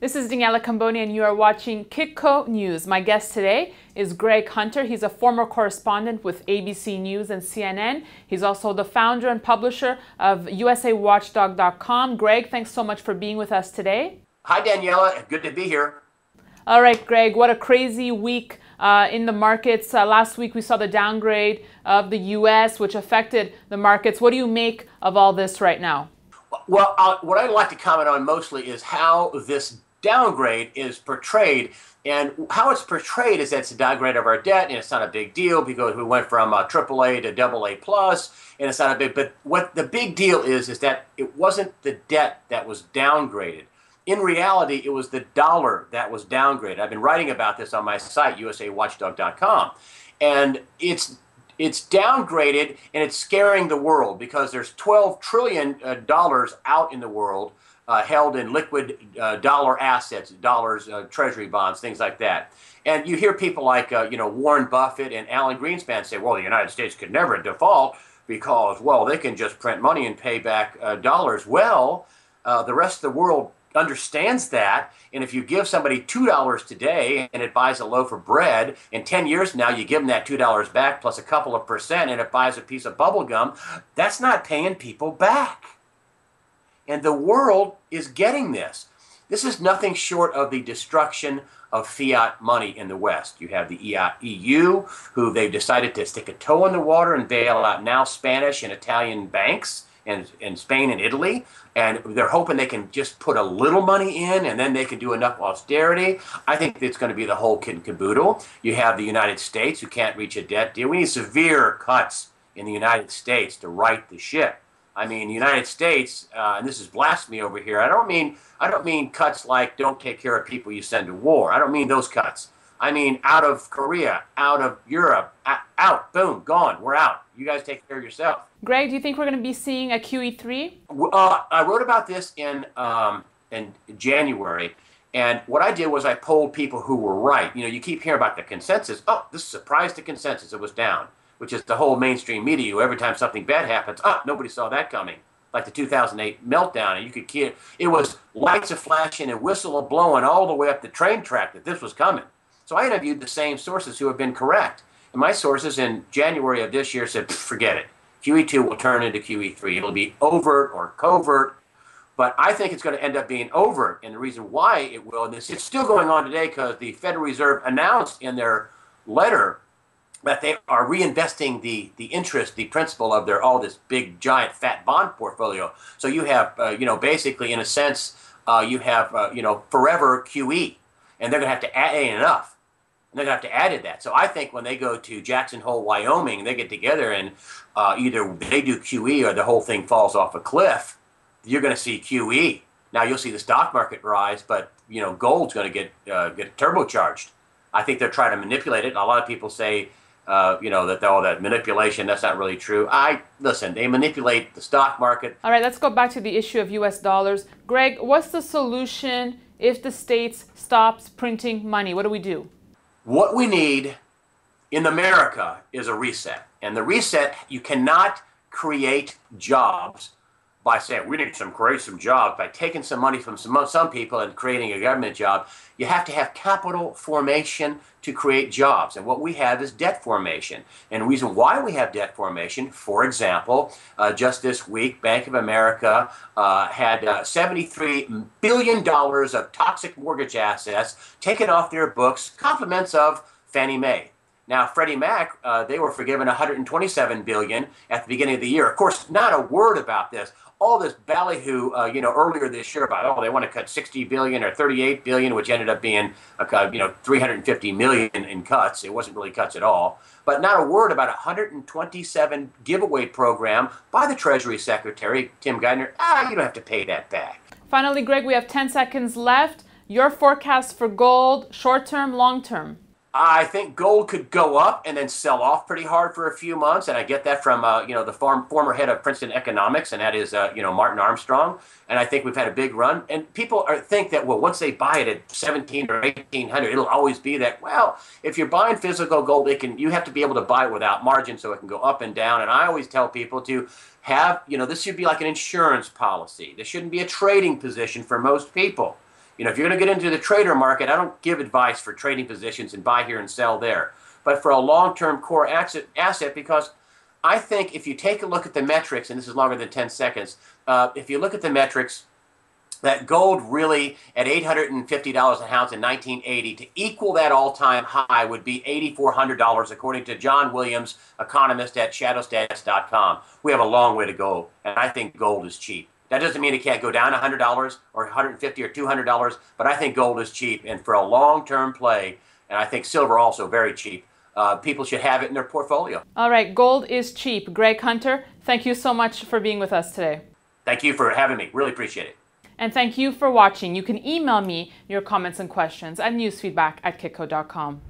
This is Daniela Cambone and you are watching Kitco News. My guest today is Greg Hunter. He's a former correspondent with ABC News and CNN. He's also the founder and publisher of USAWatchdog.com. Greg, thanks so much for being with us today. Hi, Daniela. Good to be here. All right, Greg, what a crazy week in the markets. Last week we saw the downgrade of the U.S., which affected the markets. What do you make of all this right now? Well, what I'd like to comment on mostly is how this downgrade is portrayed, and how it's portrayed is that it's a downgrade of our debt and it's not a big deal because we went from AAA to AA+, and it's not a big, but what the big deal is that it wasn't the debt that was downgraded. In reality, it was the dollar that was downgraded. I've been writing about this on my site, usawatchdog.com, and it's downgraded and it's scaring the world because there's $12 trillion out in the world held in liquid dollar assets, dollars, treasury bonds, things like that. And you hear people like Warren Buffett and Alan Greenspan say, well, the United States could never default because, well, they can just print money and pay back dollars. Well, the rest of the world understands that, and if you give somebody $2 today and it buys a loaf of bread, in 10 years now you give them that $2 back plus a couple of percent and it buys a piece of bubble gum, that's not paying people back. And the world is getting this. This is nothing short of the destruction of fiat money in the West. You have the EU, who they've decided to stick a toe in the water and bail out now Spanish and Italian banks, and Spain and Italy, and they're hoping they can just put a little money in and then they can do enough austerity. I think it's going to be the whole kit and caboodle. You have the United States who can't reach a debt deal. We need severe cuts in the United States to right the ship. I mean, the United States, and this is blasphemy over here, I don't mean cuts like don't take care of people you send to war. I don't mean those cuts. I mean out of Korea, out of Europe, out, boom, gone, we're out. You guys take care of yourself. Greg, do you think we're going to be seeing a QE3? I wrote about this in January, and what I did was I polled people who were right. You know, you keep hearing about the consensus. Oh, this surprised the consensus. It was down, which is the whole mainstream media. Every time something bad happens, oh, nobody saw that coming. Like the 2008 meltdown, and you could hear it was lights a flashing and whistle a blowing all the way up the train track that this was coming. So I interviewed the same sources who have been correct. And my sources in January of this year said, forget it. QE2 will turn into QE3. It'll be overt or covert. But I think it's going to end up being overt. And the reason why it will, and it's still going on today because the Federal Reserve announced in their letter that they are reinvesting the interest, the principal of their all this big, giant, fat bond portfolio. So you have, basically, in a sense, you have, forever QE. And they're going to have to add enough. And they're going to have to add to that. So I think when they go to Jackson Hole, Wyoming, they get together and either they do QE or the whole thing falls off a cliff, you're going to see QE. Now, you'll see the stock market rise, but, gold's going to get turbocharged. I think they're trying to manipulate it. A lot of people say, that all that manipulation, that's not really true. Listen, they manipulate the stock market. All right, let's go back to the issue of U.S. dollars. Greg, what's the solution if the states stops printing money? What do we do? What we need in America is a reset. And the reset, you cannot create jobs by saying, we need to create some jobs, by taking some money from some people and creating a government job. You have to have capital formation to create jobs. And what we have is debt formation. And the reason why we have debt formation, for example, just this week, Bank of America had $73 billion of toxic mortgage assets taken off their books, compliments of Fannie Mae. Now, Freddie Mac, they were forgiven $127 billion at the beginning of the year. Of course, not a word about this. All this ballyhoo, earlier this year about, oh, they want to cut $60 billion or $38 billion, which ended up being, $350 million in cuts. It wasn't really cuts at all. But not a word about $127 giveaway program by the Treasury Secretary, Tim Geithner. You don't have to pay that back. Finally, Greg, we have 10 seconds left. Your forecast for gold, short-term, long-term. I think gold could go up and then sell off pretty hard for a few months, and I get that from the former head of Princeton Economics, and that is Martin Armstrong. And I think we've had a big run, and people think that, well, once they buy it at 17 or 1800, it'll always be that. Well, if you're buying physical gold, you have to be able to buy it without margin, so it can go up and down. And I always tell people to have this should be like an insurance policy. This shouldn't be a trading position for most people. You know, if you're going to get into the trader market, I don't give advice for trading positions and buy here and sell there, but for a long-term core asset, because I think if you take a look at the metrics, and this is longer than 10 seconds, if you look at the metrics, that gold really at $850 an ounce in 1980, to equal that all-time high would be $8,400, according to John Williams, economist at Shadowstats.com. We have a long way to go, and I think gold is cheap. That doesn't mean it can't go down $100 or $150 or $200, but I think gold is cheap, and for a long-term play, and I think silver also very cheap. People should have it in their portfolio. All right, gold is cheap. Greg Hunter, thank you so much for being with us today. Thank you for having me. Really appreciate it. And thank you for watching. You can email me your comments and questions at newsfeedback@kitco.com.